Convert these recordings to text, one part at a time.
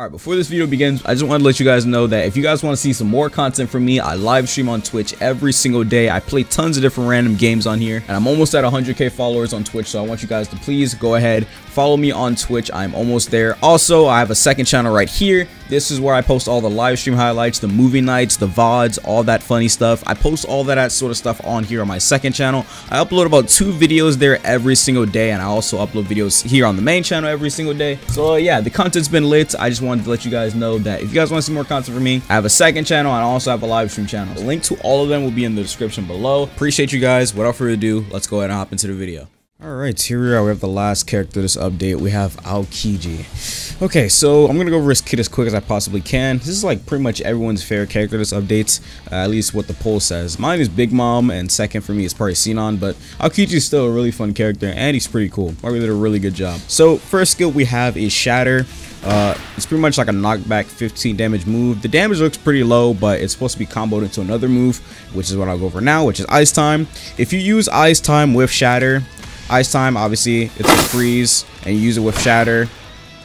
Alright, before this video begins, I just want to let you guys know that if you guys want to see some more content from me, I live stream on Twitch every single day. I play tons of different random games on here, and I'm almost at 100K followers on Twitch, so I want you guys to please go ahead, follow me on Twitch. I'm almost there. Also, I have a second channel right here. This is where I post all the live stream highlights, the movie nights, the VODs, all that funny stuff. I post all that sort of stuff on here on my second channel. I upload about 2 videos there every single day, and I also upload videos here on the main channel every single day. So yeah, the content's been lit. I just wanted to let you guys know that if you guys want to see more content from me, I have a second channel and I also have a live stream channel. The link to all of them will be in the description below. Appreciate you guys. Without further ado, let's go ahead and hop into the video. Alright, here we are. We have the last character this update. We have Aokiji. Okay, so I'm gonna go over his kid as quick as I possibly can. This is like pretty much everyone's favorite character this update, at least what the poll says. Mine is Big Mom, and second for me is probably Sinon, but Aokiji is still a really fun character, and he's pretty cool. Mark did a really good job. So, first skill we have is Shatter. It's pretty much like a knockback 15 damage move. The damage looks pretty low, but it's supposed to be comboed into another move, which is what I'll go over now, which is Ice Time. If you use Ice Time with Shatter, Ice Time, obviously, it's a freeze, and you use it with Shatter.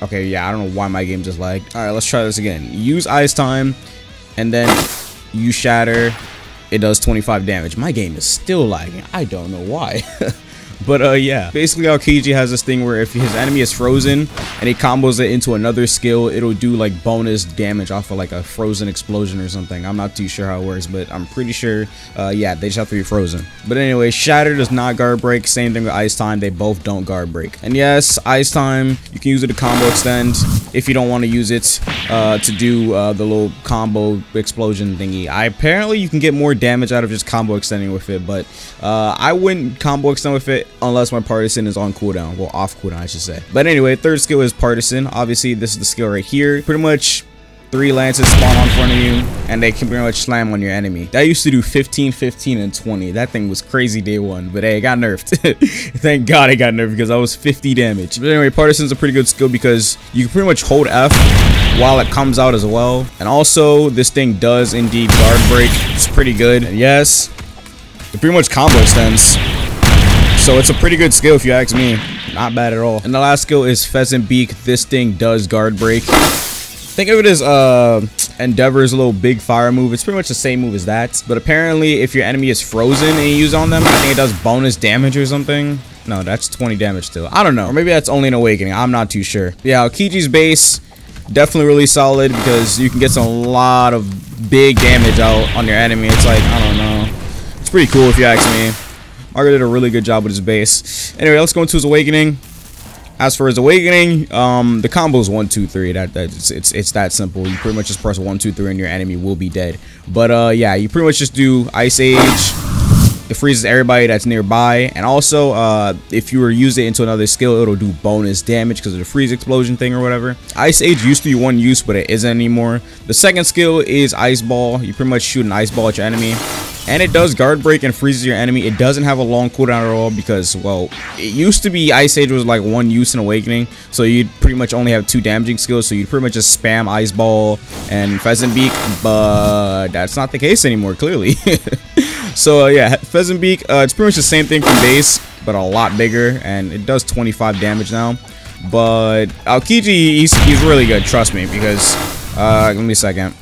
Okay, yeah, I don't know why my game just lagged. Alright, let's try this again. Use Ice Time, and then you Shatter. It does 25 damage. My game is still lagging. I don't know why. But, yeah. Basically, Aokiji has this thing where if his enemy is frozen, and he combos it into another skill, it'll do, like, bonus damage off of, like, a frozen explosion or something. I'm not too sure how it works, but I'm pretty sure, yeah, they just have to be frozen. But anyway, Shatter does not guard break. Same thing with Ice Time. They both don't guard break. And yes, Ice Time, you can use it to combo extend if you don't want to use it to do the little combo explosion thingy. Apparently, you can get more damage out of just combo extending with it, but I wouldn't combo extend with it unless my partisan is on cooldown, well, off cooldown I should say. But anyway, third skill is partisan. Obviously, this is the skill right here. Pretty much 3 lances spawn on front of you, and they can pretty much slam on your enemy. That used to do 15, 15, and 20. That thing was crazy day one, but hey, it got nerfed. Thank God it got nerfed because I was 50 damage. But anyway, partisan's a pretty good skill because you can pretty much hold F while it comes out as well. And also, this thing does indeed guard break. It's pretty good. And yes, it pretty much combo extends. So it's a pretty good skill if you ask me. Not bad at all. And the last skill is Pheasant Beak. This thing does guard break. Think of it as Endeavor's little big fire move. It's pretty much the same move as that. But apparently if your enemy is frozen and you use on them, I think it does bonus damage or something. No, that's 20 damage still. I don't know. Or maybe that's only an Awakening. I'm not too sure. Yeah, Aokiji's base, definitely really solid because you can get a lot of big damage out on your enemy. It's like, I don't know. It's pretty cool if you ask me. Margaret did a really good job with his base. Anyway, let's go into his Awakening. As for his Awakening, the combo is 1, 2, 3. It's that simple. You pretty much just press 1, 2, 3 and your enemy will be dead. But yeah, you pretty much just do Ice Age. It freezes everybody that's nearby. And also, if you were to use it into another skill, it'll do bonus damage because of the freeze explosion thing or whatever. Ice Age used to be one use, but it isn't anymore. The second skill is Ice Ball. You pretty much shoot an Ice Ball at your enemy. And it does guard break and freezes your enemy. It doesn't have a long cooldown at all because, well, it used to be Ice Age was like one use in Awakening. So you'd pretty much only have 2 damaging skills. So you'd pretty much just spam Ice Ball and Pheasant Beak. But that's not the case anymore, clearly. So yeah, Pheasant Beak, it's pretty much the same thing from base, but a lot bigger. And it does 25 damage now. But Aokiji, he's really good, trust me. Because, give me a second.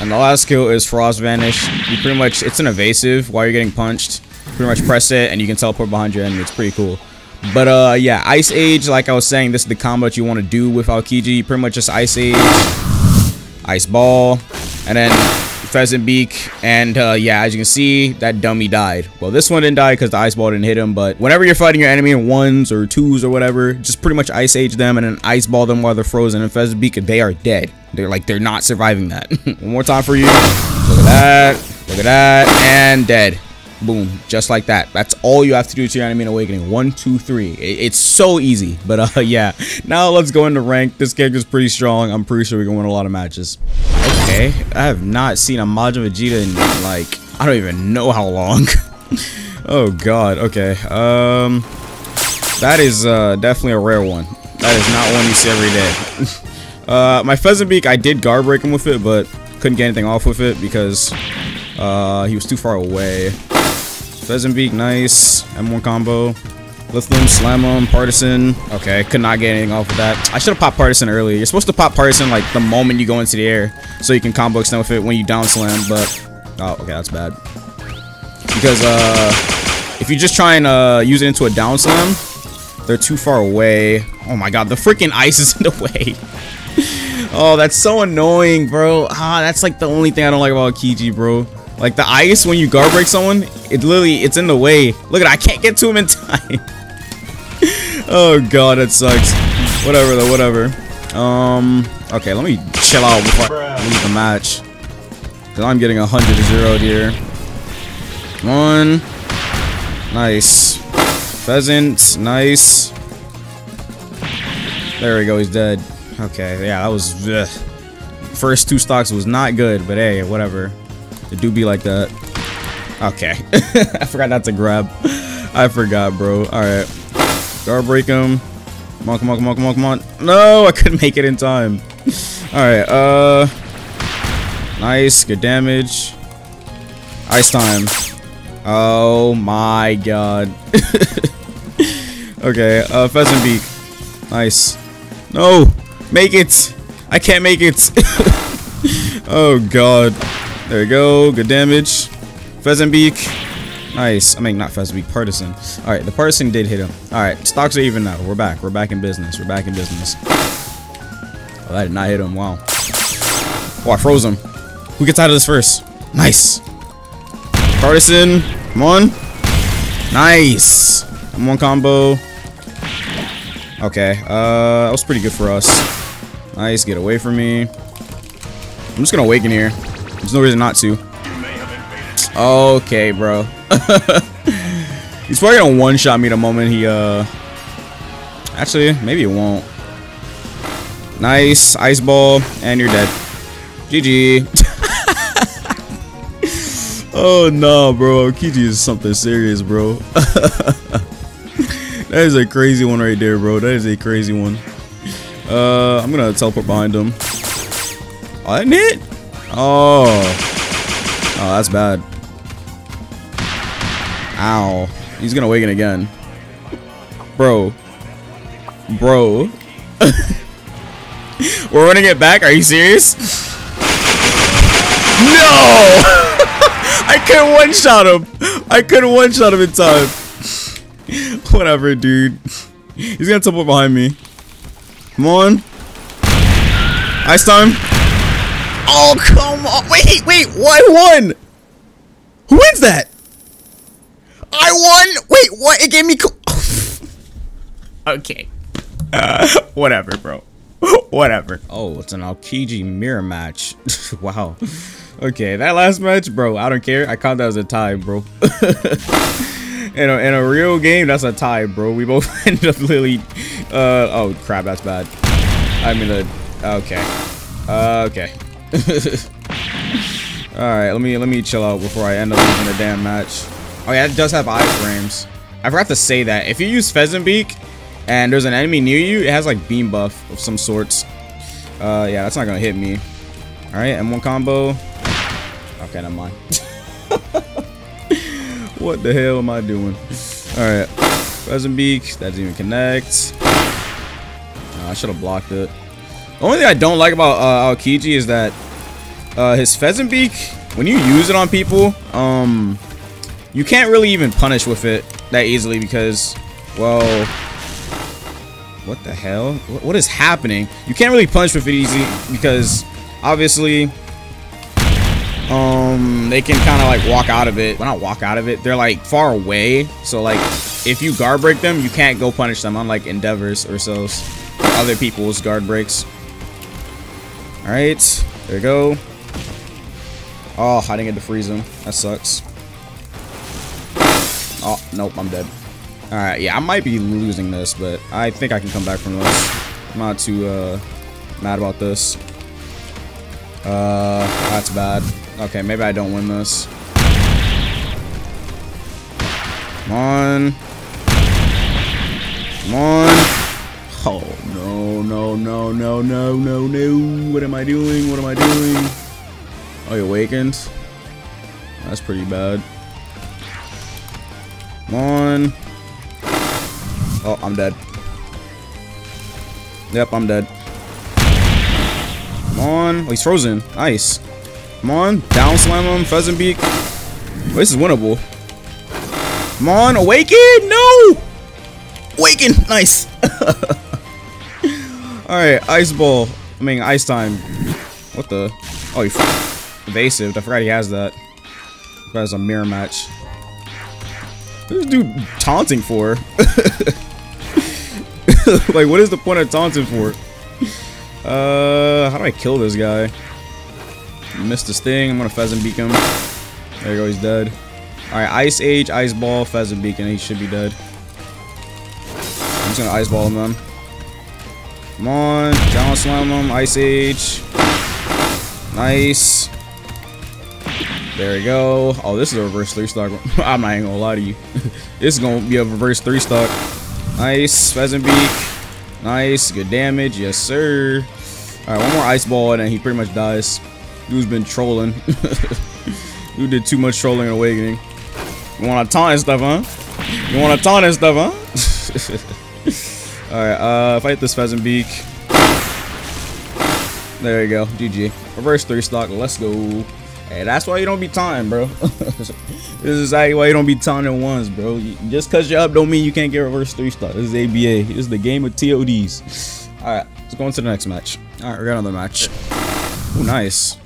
And the last skill is Frost Vanish. You pretty much, it's an evasive while you're getting punched. Pretty much press it and you can teleport behind your enemy. It's pretty cool. But yeah, Ice Age, like I was saying, this is the combo that you want to do with Aokiji. You pretty much just Ice Age, Ice Ball, and then Pheasant Beak. And yeah, as you can see, that dummy died. Well, this one didn't die because the Ice Ball didn't hit him. But whenever you're fighting your enemy in 1s or 2s or whatever, just pretty much Ice Age them and then Ice Ball them while they're frozen. And Pheasant Beak, they are dead. They're not surviving that. One more time for you. Look at that, and dead. Boom, just like that. That's all you have to do to your enemy in Awakening. 1, 2, 3. It's so easy. But yeah, now let's go into rank. This character's pretty strong. I'm pretty sure we can win a lot of matches. Okay, I have not seen a Majin Vegeta in like, I don't even know how long. Oh God, okay. That is definitely a rare one. That is not one you see every day. My Pheasant Beak, I did guard break him with it, but couldn't get anything off with it because he was too far away. Pheasant Beak, nice. M1 combo. Lithium, Slamum, Partisan. Okay, could not get anything off of that. I should have popped Partisan earlier. You're supposed to pop Partisan like the moment you go into the air, so you can combo extend with it when you down slam, but... Oh, okay, that's bad. Because, if you just try and, use it into a down slam, they're too far away. Oh my god, the freaking ice is in the way. Oh, that's so annoying, bro. Ah, that's like the only thing I don't like about Aokiji, bro. Like, the ice, when you guard break someone, it literally, it's in the way. Look at it, I can't get to him in time. Oh god, that sucks. Whatever though, whatever. Okay, let me chill out before I leave the match, cause I'm getting 100-0 here. Come on. Nice. Pheasant, nice. There we go, he's dead. Okay, yeah, that was ugh. First two stocks was not good, but hey, whatever. It do be like that. Okay. I forgot not to grab. I forgot, bro. Alright. Guard break him. Come on, come on, come on, come on, come on. No, I couldn't make it in time. Alright, nice, good damage. Ice time. Oh my god. Okay, Pheasant Beak. Nice. No! Make it! I can't make it! Oh god. There we go, good damage. Pheasant Beak. Nice. I mean, not Fezbeak, Partisan. Alright, the Partisan did hit him. Alright, stocks are even now. We're back. We're back in business. We're back in business. Oh, I did not hit him. Wow. Oh, I froze him. Who gets out of this first? Nice. Partisan. Come on. Nice. Come on, combo. Okay. That was pretty good for us. Nice. Get away from me. I'm just gonna awaken here. There's no reason not to. Okay, bro. He's probably gonna one-shot me the moment he, Actually, maybe it won't. Nice. Ice ball. And you're dead. GG. Oh, no, bro. Aokiji is something serious, bro. That is a crazy one right there, bro. That is a crazy one. I'm gonna teleport behind him. Oh, that didn't hit? Oh. Oh, that's bad. Ow. He's gonna awaken again. Bro. Bro. We're running it back? Are you serious? No! I couldn't one-shot him. I couldn't one-shot him in time. Whatever, dude. He's gonna tumble behind me. Come on. Ice time. Oh, come on. Wait, wait. I won. Who wins that? I won! Wait, what? It gave me Okay. Whatever, bro. Whatever. Oh, it's an Aokiji mirror match. Wow. Okay, that last match, bro, I don't care. I count that as a tie, bro. In a real game, that's a tie, bro. We both ended up literally... oh, crap, that's bad. I mean, okay. Okay. Alright, let me chill out before I end up losing the damn match. Oh yeah, it does have iframes. I forgot to say that. If you use Pheasant Beak and there's an enemy near you, it has like beam buff of some sorts. Yeah, that's not gonna hit me. Alright, M1 combo. Okay, never mind. What the hell am I doing? Alright. Pheasant Beak, that didn't even connect. Oh, I should have blocked it. The only thing I don't like about Aokiji is that his Pheasant Beak, when you use it on people, you can't really even punish with it that easily because, well, what the hell? What is happening? You can't really punish with it easy because, obviously, they can kind of, like, walk out of it. Well, not walk out of it. They're, like, far away. So, like, if you guard break them, you can't go punish them, unlike Endeavors or so, or other people's guard breaks. All right. There we go. Oh, I didn't get to freeze them. That sucks. Oh, nope, I'm dead. Alright, yeah, I might be losing this, but I think I can come back from this. I'm not too mad about this. That's bad. Okay, maybe I don't win this. Come on. Come on. Oh, no, no, no, no, no, no, no. What am I doing? What am I doing? Oh, you awakened? That's pretty bad. Come on. Oh, I'm dead. Yep, I'm dead. Come on. Oh, he's frozen. Nice. Come on. Down slam him. Pheasant beak. Oh, this is winnable. Come on. Awaken. No. Awaken. Nice. Alright. Ice ball. I mean, ice time. What the? Oh, he evasive. I forgot he has that. That was a mirror match. What's this dude taunting for? Like, what is the point of taunting for? How do I kill this guy? Missed his thing. I'm gonna pheasant beak him. There you go, he's dead. Alright, ice age, ice ball, pheasant beak, and he should be dead. I'm just gonna ice ball him then. Come on, down slam him, ice age. Nice. There we go. Oh, this is a reverse 3-stock. I'm not even gonna lie to you. This is gonna be a reverse 3-stock. Nice. Pheasant beak. Nice. Good damage. Yes, sir. Alright, one more ice ball, and then he pretty much dies. Dude's been trolling. Dude did too much trolling and awakening. You wanna taunt and stuff, huh? You wanna taunt and stuff, huh? Alright, if I hit this pheasant beak. There you go. GG. Reverse 3-stock. Let's go. Hey, that's why you don't be taunting, bro. This is exactly why you don't be taunting ones, bro. Just because you're up don't mean you can't get reverse 3-star. This is ABA. This is the game of TODs. Alright, let's go on to the next match. Alright, we got another match. Oh, nice.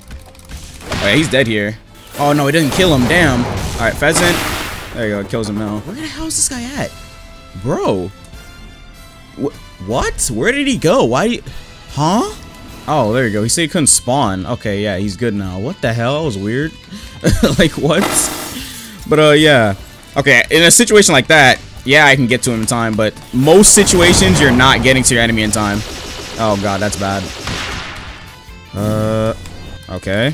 Alright, he's dead here. Oh, no, it didn't kill him. Damn. Alright, pheasant. There you go. It kills him now. Where the hell is this guy at? Bro. What? Where did he go? Why? Huh? Oh, there you go. He said he couldn't spawn. Okay, yeah, he's good now. What the hell? That was weird. Like, what? But, yeah. Okay, in a situation like that, yeah, I can get to him in time, but most situations, you're not getting to your enemy in time. Oh, God, that's bad. Okay.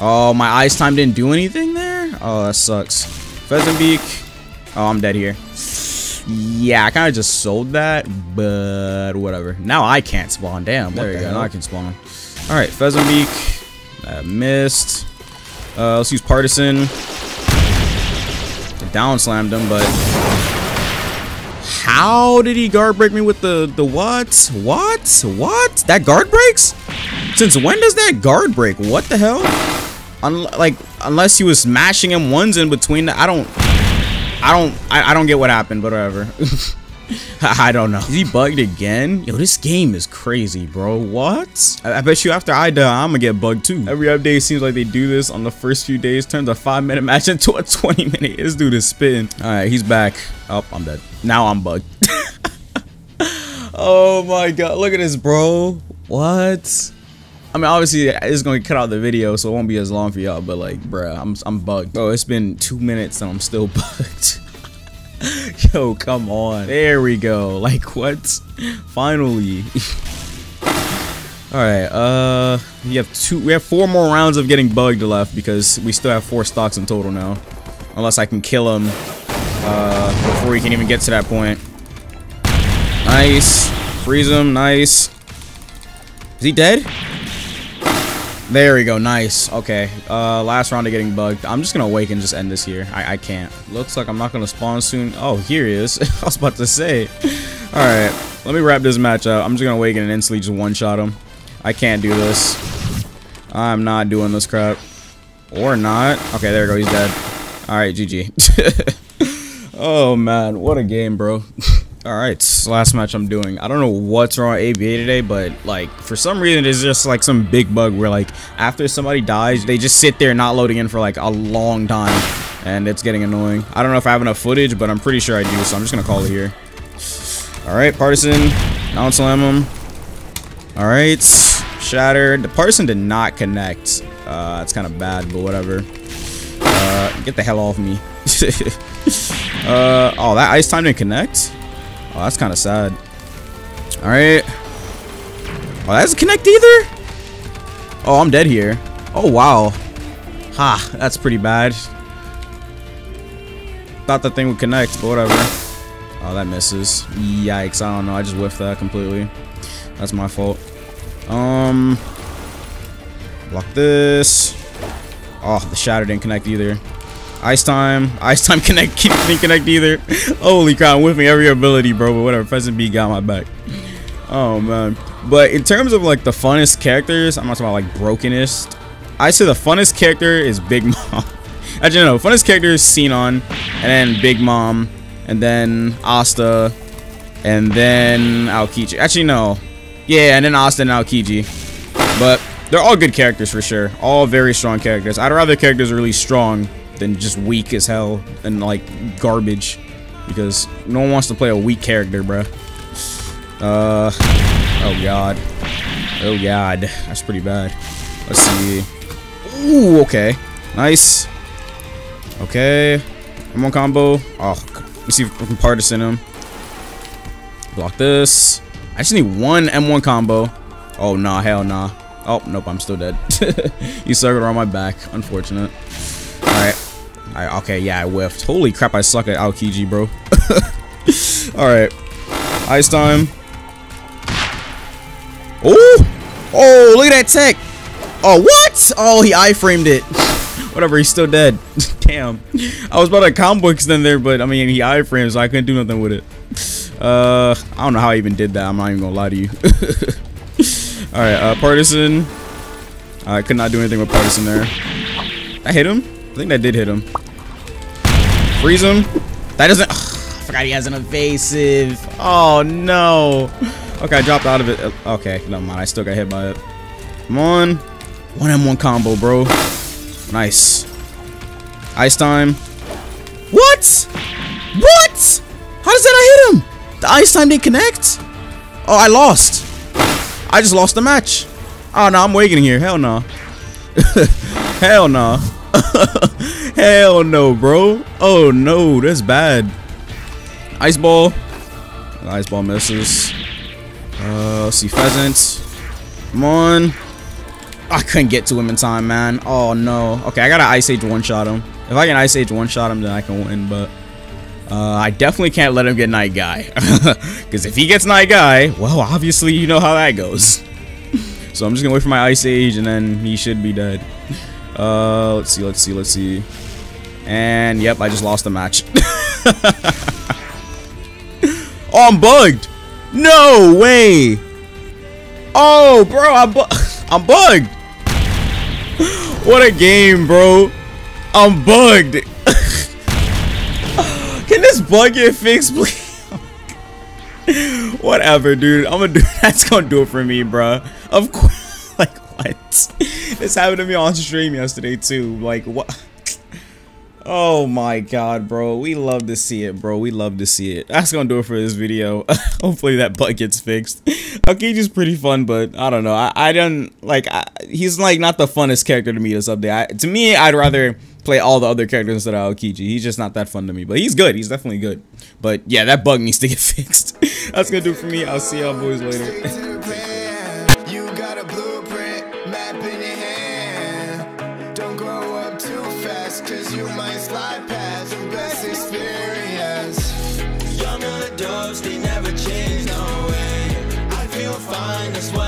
Oh, my ice time didn't do anything there? Oh, that sucks. Pheasant beak. Oh, I'm dead here. Yeah, I kind of just sold that, but whatever. Now I can't spawn. Damn, there you go. Now I can spawn. All right, pheasant beak. I missed. Let's use partisan. Down slammed him, but how did he guard break me with the what? What? What? That guard breaks? Since when does that guard break? What the hell? Unless he was smashing him ones in between. I don't get what happened, but whatever. I don't know. Is he bugged again? Yo, this game is crazy, bro. What? I bet you after I die, I'm gonna get bugged too. Every update seems like they do this on the first few days. Turns a 5-minute match into a 20-minute. This dude is spitting. All right, he's back. Oh, I'm dead. Now I'm bugged. Oh my God. Look at this, bro. What? I mean, obviously, it's going to cut out the video, so it won't be as long for y'all, but, like, bruh, I'm bugged. Bro, it's been 2 minutes, and I'm still bugged. Yo, come on. There we go. Like, what? Finally. Alright, we have 4 more rounds of getting bugged left, because we still have 4 stocks in total now. Unless I can kill him, before he can even get to that point. Nice. Freeze him. Nice. Is he dead? There we go, nice. Okay, last round of getting bugged. I'm just gonna wake and just end this here. I can't. Looks like I'm not gonna spawn soon. Oh, here he is. I was about to say. Alright, let me wrap this match up. I'm just gonna wake and instantly just one-shot him. I can't do this. I'm not doing this crap. Or not. Okay, there we go, he's dead. Alright, GG. Oh, man, what a game, bro. Alright, last match I'm doing. I don't know what's wrong with ABA today, but, like, for some reason, it's just, like, some big bug where, like, after somebody dies, they just sit there not loading in for, like, a long time, and it's getting annoying. I don't know if I have enough footage, but I'm pretty sure I do, so I'm just gonna call it here. Alright, partisan. Down slam him. Alright. Shattered. The partisan did not connect. It's kind of bad, but whatever. Get the hell off me. Oh, that ice time didn't connect? Oh, that's kind of sad. All right. Oh, that doesn't connect either? Oh, I'm dead here. Oh, wow. Ha, that's pretty bad. Thought that thing would connect, but whatever. Oh, that misses. Yikes, I don't know. I just whiffed that completely. That's my fault. Block this. Oh, the shatter didn't connect either. Ice time connect, keep me connect either. Holy crap, I'm whiffing every ability, bro, but whatever, President B got my back. Oh man. But in terms of like the funnest characters, I'm not talking about like brokenest. I say the funnest character is Big Mom. Actually no, funnest character is Sinon, and then Big Mom, and then Asta, and then Aokiji. Actually no. Yeah, and then Asta and Aokiji. But they're all good characters for sure. All very strong characters. I'd rather characters are really strong than just weak as hell and like garbage, because no one wants to play a weak character, bruh. Oh god. Oh god. That's pretty bad. Let's see. Ooh, okay. Nice. Okay. Come on, combo. Oh, let's see if we can partisan him. Block this. I just need one M1 combo. Oh, nah, hell nah. Oh, nope, I'm still dead. He circled around my back. Unfortunate. Alright. Alright, okay, yeah, I whiffed. Holy crap, I suck at Aokiji, bro. Alright. Ice time. Oh! Oh, look at that tech! Oh, what? Oh, he I-framed it. Whatever, he's still dead. Damn. I was about to combo extend there, but I mean, he I-framed, so I couldn't do nothing with it. I don't know how I even did that. I'm not even gonna lie to you. Alright, partisan. I could not do anything with partisan there. That hit him? I think that did hit him. Freeze him. That doesn't. Ugh, I forgot he has an evasive. Oh no. Okay, I dropped out of it. Okay, never mind. I still got hit by it. Come on. One M1 combo, bro. Nice. Ice time. What? What? How does that not hit him? The ice time didn't connect? Oh, I lost. I just lost the match. Oh, no, I'm waking here. Hell no. Hell no. Hell no, bro. Oh, no. That's bad. Ice ball. The ice ball misses. Let's see. Pheasant. Come on. I couldn't get to him in time, man. Oh, no. Okay, I got to Ice Age one-shot him. If I can Ice Age one-shot him, then I can win, but... I definitely can't let him get Night Guy, because if he gets Night Guy, well, obviously you know how that goes. So I'm just gonna wait for my Ice Age, and then he should be dead. Let's see, let's see, let's see. And yep, I just lost the match. Oh, I'm bugged. No way. Oh, bro, I'm bugged. What a game, bro. I'm bugged. Can this bug get fixed, please? Whatever, dude. I'm gonna do. That's gonna do it for me, bro. Of course. Like what? This happened to me on stream yesterday too. Like what? Oh my god, bro. We love to see it, bro. We love to see it. That's gonna do it for this video. Hopefully that bug gets fixed. Aokiji's pretty fun, but I don't know. I don't like. He's like not the funnest character to me this update. To me, I'd rather play all the other characters that are Aokiji. He's just not that fun to me, but he's good. He's definitely good. But yeah, that bug needs to get fixed. That's gonna do it for me. I'll see y'all boys later. They never change, no way. I feel fine, that's why